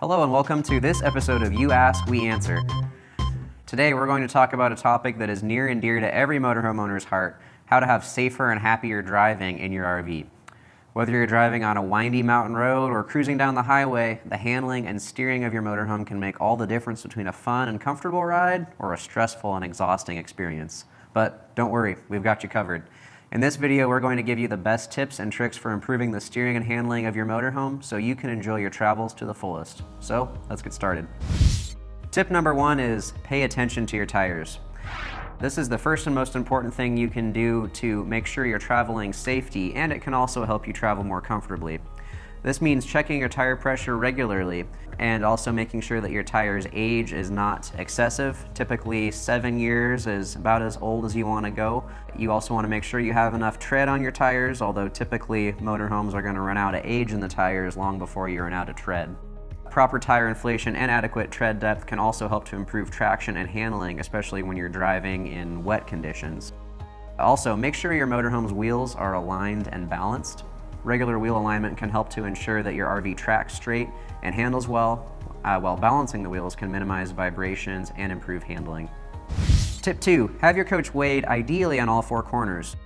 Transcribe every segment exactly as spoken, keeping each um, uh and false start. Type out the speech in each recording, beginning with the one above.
Hello and welcome to this episode of You Ask, We Answer. Today we're going to talk about a topic that is near and dear to every motorhome owner's heart, how to have safer and happier driving in your R V. Whether you're driving on a windy mountain road or cruising down the highway, the handling and steering of your motorhome can make all the difference between a fun and comfortable ride or a stressful and exhausting experience. But don't worry, we've got you covered. In this video, we're going to give you the best tips and tricks for improving the steering and handling of your motorhome so you can enjoy your travels to the fullest. So let's get started. Tip number one is pay attention to your tires. This is the first and most important thing you can do to make sure you're traveling safely, and it can also help you travel more comfortably. This means checking your tire pressure regularly and also making sure that your tire's age is not excessive. Typically seven years is about as old as you want to go. You also want to make sure you have enough tread on your tires, although typically motorhomes are going to run out of age in the tires long before you run out of tread. Proper tire inflation and adequate tread depth can also help to improve traction and handling, especially when you're driving in wet conditions. Also, make sure your motorhome's wheels are aligned and balanced. Regular wheel alignment can help to ensure that your R V tracks straight and handles well, uh, while balancing the wheels can minimize vibrations and improve handling. Tip two, have your coach weighed ideally on all four corners.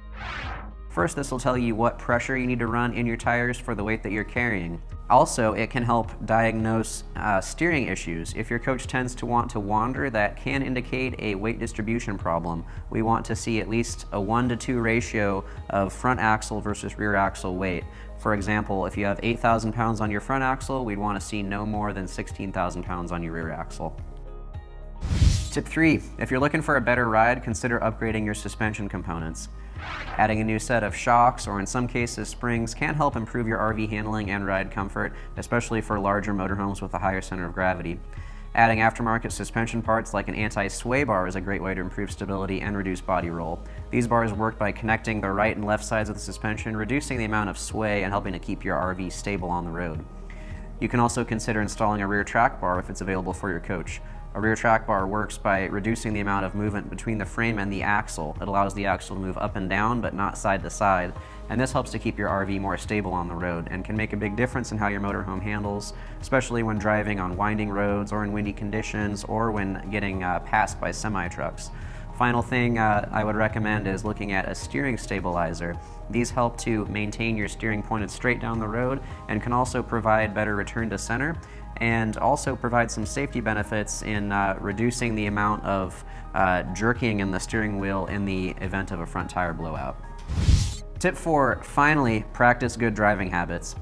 First, this will tell you what pressure you need to run in your tires for the weight that you're carrying. Also, it can help diagnose uh, steering issues. If your coach tends to want to wander, that can indicate a weight distribution problem. We want to see at least a one to two ratio of front axle versus rear axle weight. For example, if you have eight thousand pounds on your front axle, we'd want to see no more than sixteen thousand pounds on your rear axle. Tip three, if you're looking for a better ride, consider upgrading your suspension components. Adding a new set of shocks, or in some cases springs, can help improve your R V handling and ride comfort, especially for larger motorhomes with a higher center of gravity. Adding aftermarket suspension parts like an anti-sway bar is a great way to improve stability and reduce body roll. These bars work by connecting the right and left sides of the suspension, reducing the amount of sway and helping to keep your R V stable on the road. You can also consider installing a rear track bar if it's available for your coach. A rear track bar works by reducing the amount of movement between the frame and the axle. It allows the axle to move up and down, but not side to side, and this helps to keep your R V more stable on the road and can make a big difference in how your motorhome handles, especially when driving on winding roads or in windy conditions or when getting uh, passed by semi-trucks. Final thing uh, I would recommend is looking at a steering stabilizer. These help to maintain your steering pointed straight down the road and can also provide better return to center and also provide some safety benefits in uh, reducing the amount of uh, jerking in the steering wheel in the event of a front tire blowout. Tip four, finally, practice good driving habits.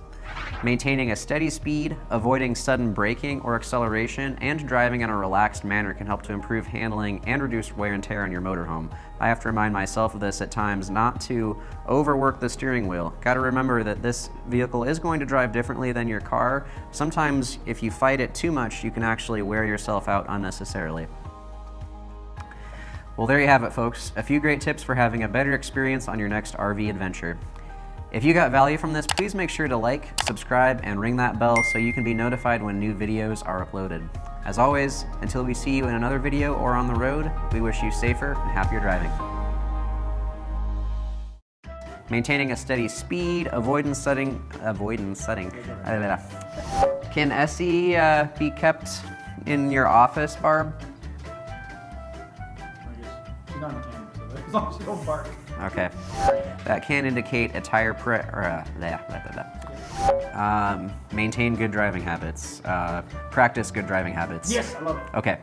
Maintaining a steady speed, avoiding sudden braking or acceleration, and driving in a relaxed manner can help to improve handling and reduce wear and tear on your motorhome. I have to remind myself of this at times, not to overwork the steering wheel. Gotta remember that this vehicle is going to drive differently than your car. Sometimes if you fight it too much, you can actually wear yourself out unnecessarily. Well, there you have it, folks. A few great tips for having a better experience on your next R V adventure. If you got value from this, please make sure to like, subscribe, and ring that bell so you can be notified when new videos are uploaded. As always, until we see you in another video or on the road, we wish you safer and happier driving. Maintaining a steady speed, avoidance setting, avoidance setting. Can S E uh, be kept in your office, Barb? As long as you don't bark. Okay. That can indicate a tire pre- or uh, blah, blah, blah, blah. Um, maintain good driving habits. Uh, practice good driving habits. Yes, I love it. Okay.